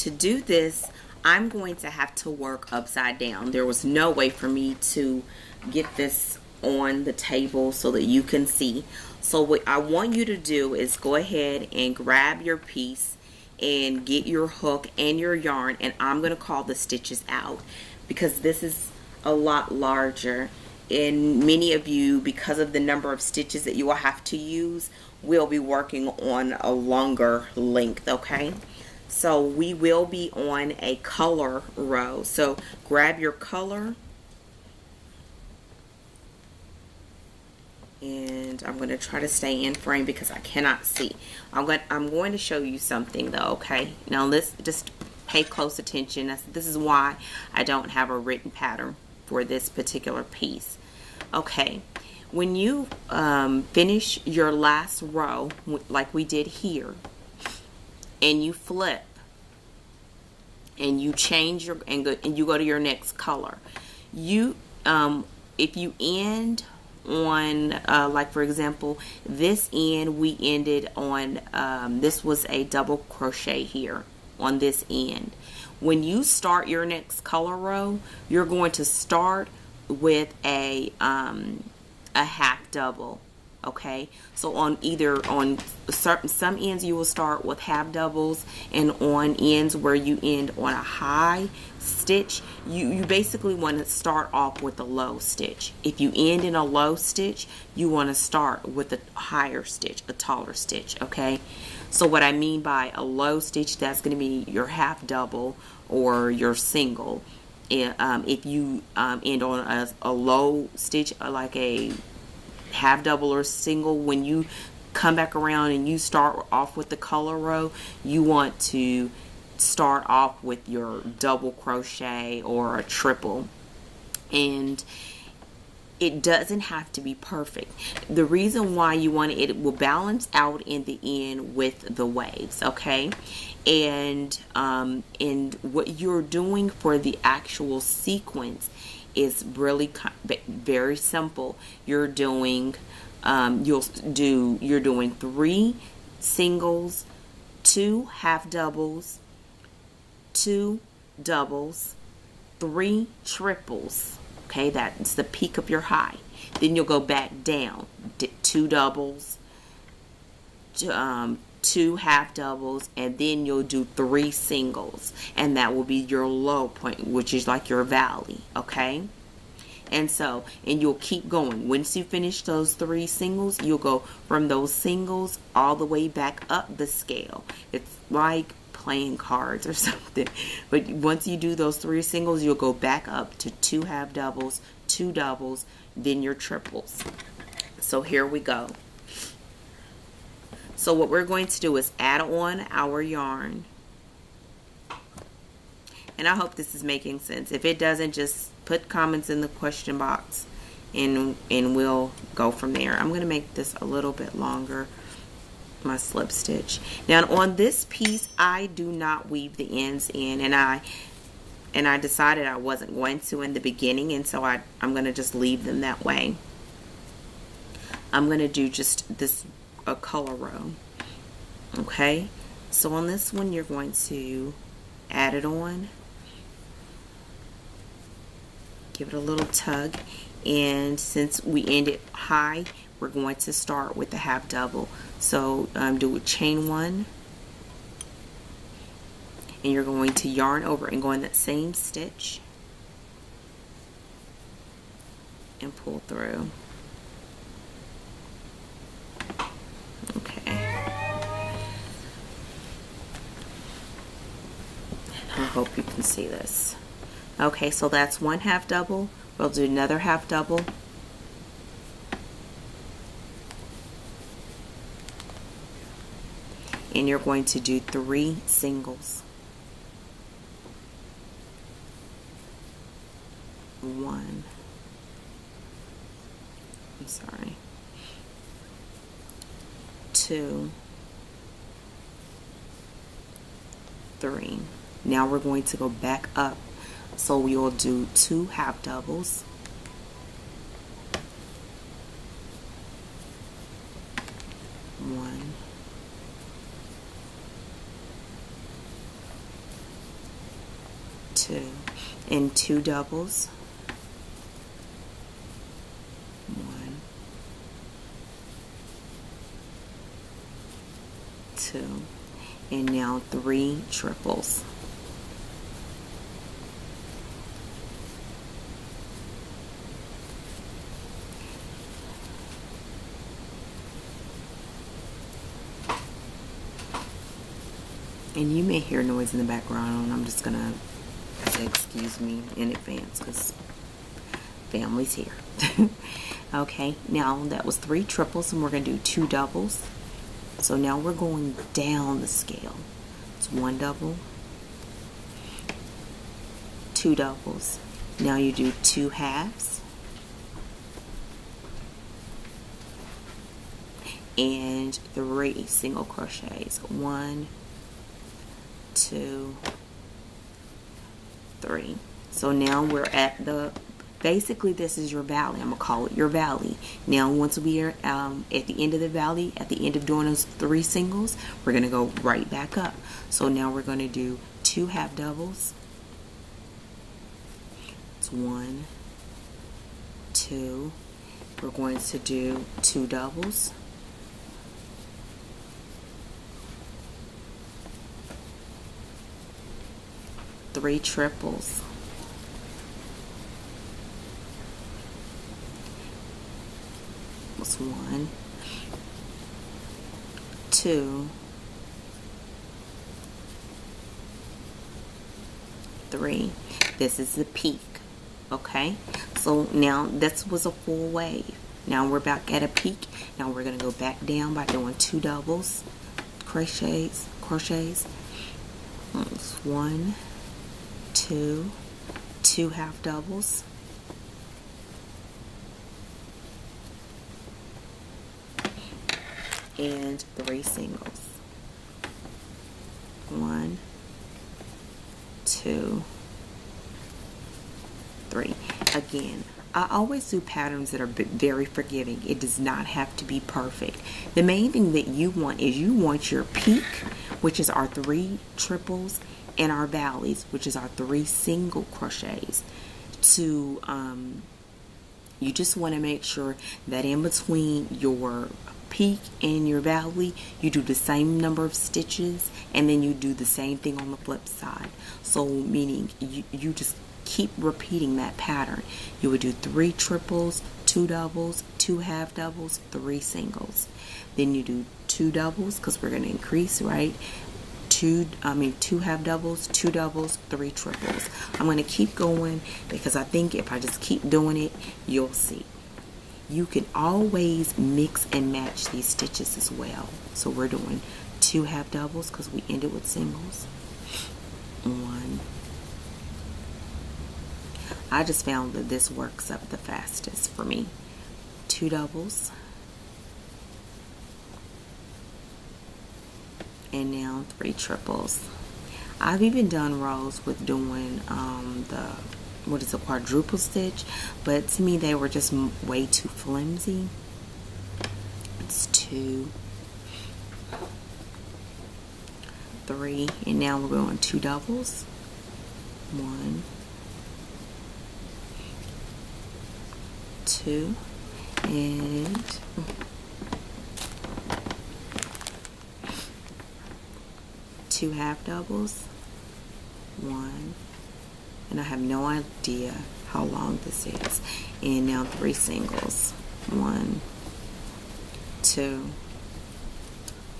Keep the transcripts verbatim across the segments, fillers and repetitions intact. to do this, I'm going to have to work upside down. There was no way for me to get this on the table so that you can see. So what I want you to do is go ahead and grab your piece and get your hook and your yarn, and I'm going to call the stitches out because this is a lot larger, and many of you, because of the number of stitches that you will have to use, will be working on a longer length. Okay, so we will be on a color row, so grab your color, and I'm going to try to stay in frame because I cannot see. I'm going, I'm going to show you something though, okay? Now let's just pay close attention. That's, this is why I don't have a written pattern for this particular piece. Okay, when you um, finish your last row, like we did here, and you flip, and you change your, and, go, and you go to your next color, you, um, if you end on uh, like for example this end, we ended on um, this was a double crochet here on this end. When you start your next color row, you're going to start with a um, a half double. Okay, so on either on certain some ends you will start with half doubles, and on ends where you end on a high stitch, you, you basically want to start off with a low stitch. If you end in a low stitch, you want to start with a higher stitch, a taller stitch. Okay, so what I mean by a low stitch, that's going to be your half double or your single. And um, if you um, end on a, a low stitch, like a half double or single, when you come back around and you start off with the color row, you want to start off with your double crochet or a triple. And it doesn't have to be perfect. The reason why you want it, it will balance out in the end with the waves, okay? And um, and what you're doing for the actual sequence is really very simple. You're doing um, you'll do you're doing three singles, two half doubles, two doubles, three triples. Okay, that's the peak of your high. Then you'll go back down, two doubles, um, two half doubles, and then you'll do three singles, and that will be your low point, which is like your valley. Okay, and so and you'll keep going. Once you finish those three singles, you'll go from those singles all the way back up the scale. It's like playing cards or something, but once you do those three singles, you'll go back up to two half doubles, two doubles, then your triples. So here we go. So what we're going to do is add on our yarn. And I hope this is making sense. If it doesn't, just put comments in the question box and, and we'll go from there. I'm going to make this a little bit longer, my slip stitch. Now on this piece, I do not weave the ends in, and I and I decided I wasn't going to in the beginning, and so I, I'm going to just leave them that way. I'm going to do just this a color row. Okay, so on this one you're going to add it on, give it a little tug, and since we ended high, we're going to start with the half double. So um, do a chain one, and you're going to yarn over and go in that same stitch and pull through. Hope you can see this. Okay, so that's one half double. We'll do another half double, and you're going to do three singles. One, I'm sorry, two, three. Now we're going to go back up, so we'll do two half doubles, one, two in two doubles, one, two, and now three triples. And you may hear noise in the background. I'm just gonna say excuse me in advance because family's here. Okay, now that was three triples and we're gonna do two doubles. So now we're going down the scale. It's one double, two doubles. Now you do two halves and three single crochets. One, two, three. So now we're at the, basically this is your valley. I'm gonna call it your valley. Now once we are um, at the end of the valley, at the end of doing those three singles, we're gonna go right back up. So now we're gonna do two half doubles. It's one, two. We're going to do two doubles. Three triples, was one, two, three. This is the peak, okay? So now this was a full wave. Now we're back at a peak. Now we're gonna go back down by doing two doubles, crochets, crochets. That's one, two, two half doubles, and three singles. One, two, three. Again, I always do patterns that are very forgiving. It does not have to be perfect. The main thing that you want is you want your peak, which is our three triples, and our valleys, which is our three single crochets, to um, you just want to make sure that in between your peak and your valley you do the same number of stitches, and then you do the same thing on the flip side. So meaning you, you just keep repeating that pattern. You would do three triples, two doubles, two half doubles, three singles, then you do two doubles because we're going to increase, right? Two, I mean, two half doubles, two doubles, three triples. I'm going to keep going because I think if I just keep doing it, you'll see. You can always mix and match these stitches as well. So we're doing two half doubles because we ended with singles. One. I just found that this works up the fastest for me. Two doubles. And now three triples. I've even done rows with doing um, the, what is a quadruple stitch, but to me they were just way too flimsy. It's two, three, and now we're going two doubles. One, two, and two half doubles, one, and I have no idea how long this is, and now three singles, one, two,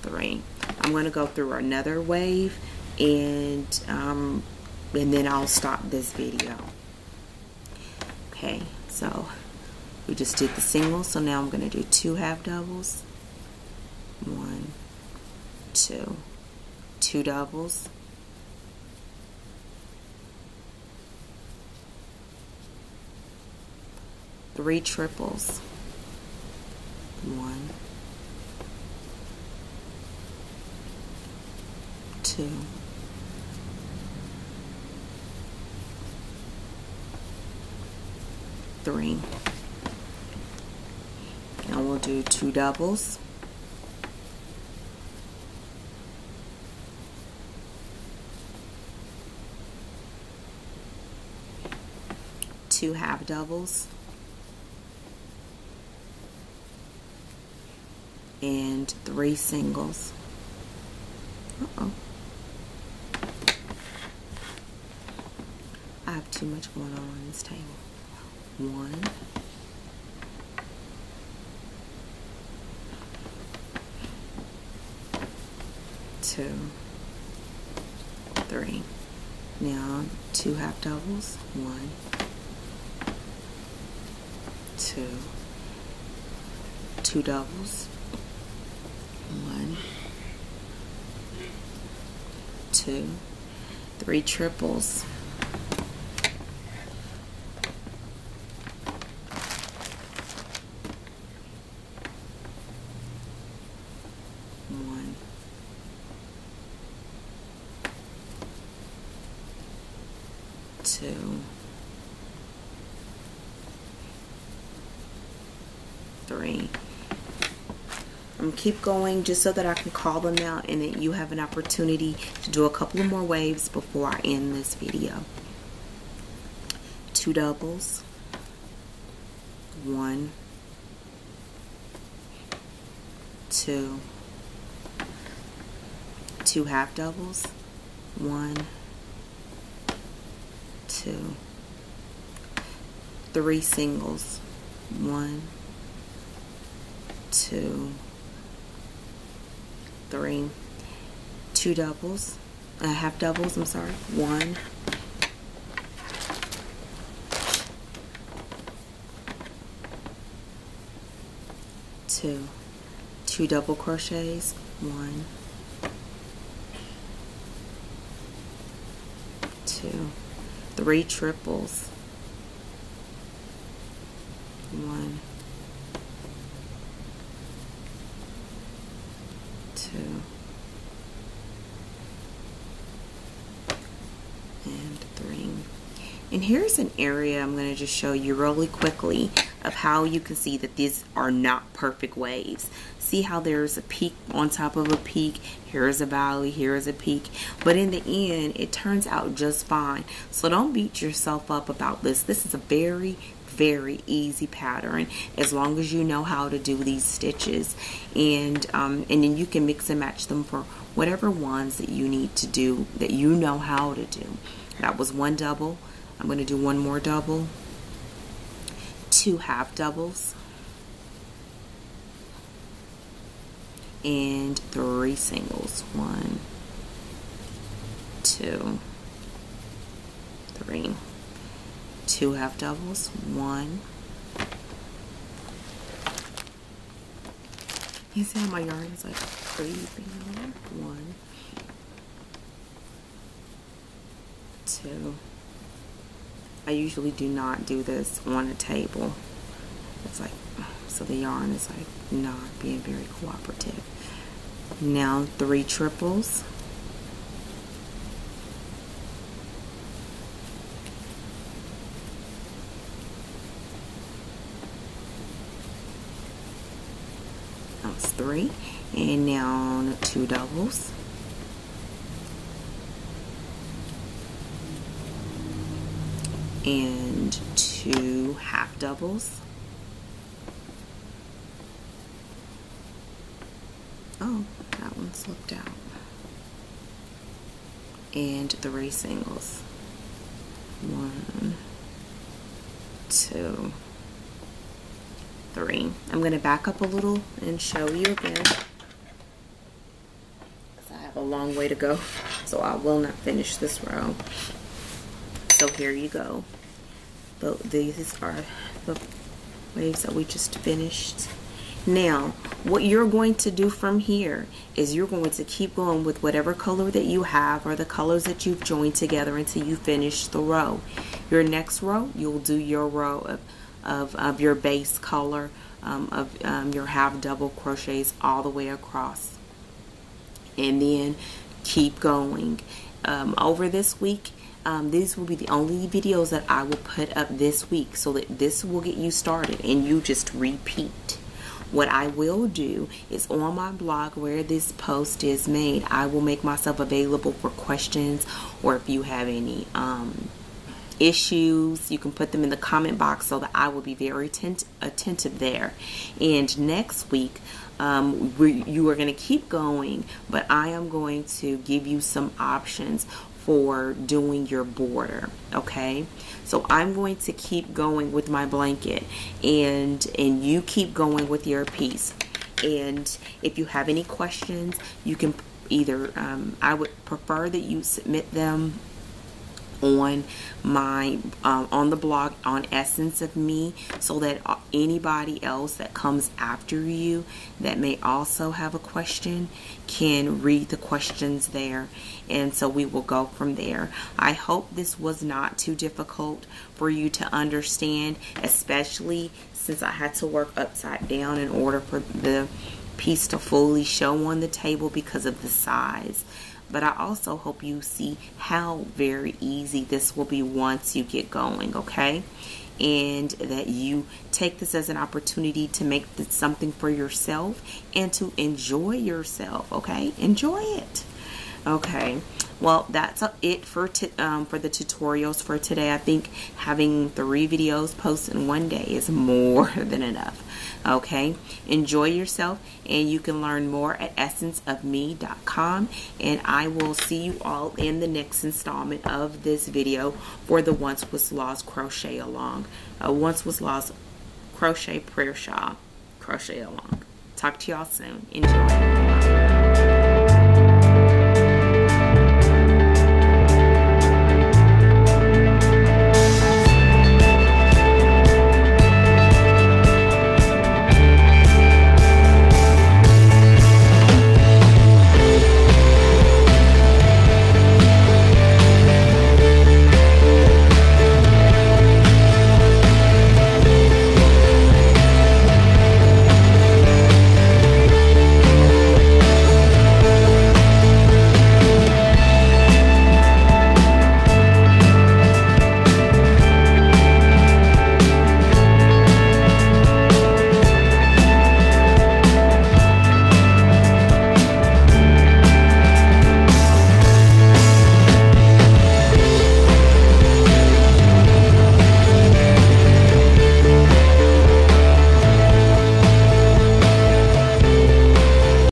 three. I'm going to go through another wave, and um, and then I'll stop this video. Okay, so we just did the singles, so now I'm going to do two half doubles, one, two. Two doubles, three triples, one, two, three. Now we'll do two doubles. two half doubles and three singles. Uh-oh. I have too much going on on this table. One. Two. Three. Now two half doubles. One. Two. Two doubles. One. Two. Three triples. Two, three. I'm gonna keep going just so that I can call them out and that you have an opportunity to do a couple of more waves before I end this video. Two doubles, one, two, two half doubles, one, two, three singles, one, two, three, two doubles, uh, half doubles, I'm sorry, one, two, two double crochets, one, two, three triples, one, two, and three. And here's an area I'm going to just show you really quickly of how you can see that these are not perfect waves. See how there's a peak on top of a peak, here is a valley, here is a peak, but in the end it turns out just fine. So don't beat yourself up about this. This is a very very easy pattern as long as you know how to do these stitches, and um, and then you can mix and match them for whatever ones that you need to do, that you know how to do. That was one double. I'm going to do one more double, two half doubles, and three singles. One, two, three, two half doubles, one. You see how my yarn is like crazy now? One, two. I usually do not do this on a table. It's like, so the yarn is like not being very cooperative. Now three triples. That's three. And now two doubles. And two half doubles. Oh, that one slipped out. And three singles. One, two, three. I'm going to back up a little and show you again, because I have a long way to go, so I will not finish this row. So here you go. But these are the waves that we just finished. Now, what you're going to do from here is you're going to keep going with whatever color that you have or the colors that you've joined together until you finish the row. Your next row, you'll do your row of, of, of your base color um, of um, your half double crochets all the way across. And then keep going. Um, over this week, Um, these will be the only videos that I will put up this week, so that this will get you started and you just repeat. What I will do is on my blog where this post is made, I will make myself available for questions, or if you have any um, issues, you can put them in the comment box so that I will be very attent attentive there. And next week, um, we, you are going to keep going, but I am going to give you some options for doing your border. Okay, so I'm going to keep going with my blanket, and and you keep going with your piece. And if you have any questions, you can either um, I would prefer that you submit them on my um, on the blog on Essence of Me, so that anybody else that comes after you that may also have a question can read the questions there, and so we will go from there. I hope this was not too difficult for you to understand, especially since I had to work upside down in order for the piece to fully show on the table because of the size. But I also hope you see how very easy this will be once you get going, okay? And that you take this as an opportunity to make this something for yourself and to enjoy yourself, okay? Enjoy it. Okay, well, that's it for t um, for the tutorials for today. I think having three videos posted in one day is more than enough. Okay, enjoy yourself, and you can learn more at essence of me dot com, and I will see you all in the next installment of this video for the Once Was Lost Crochet Along, uh, Once Was Lost Crochet Prayer Shawl Crochet Along. Talk to y'all soon. Enjoy.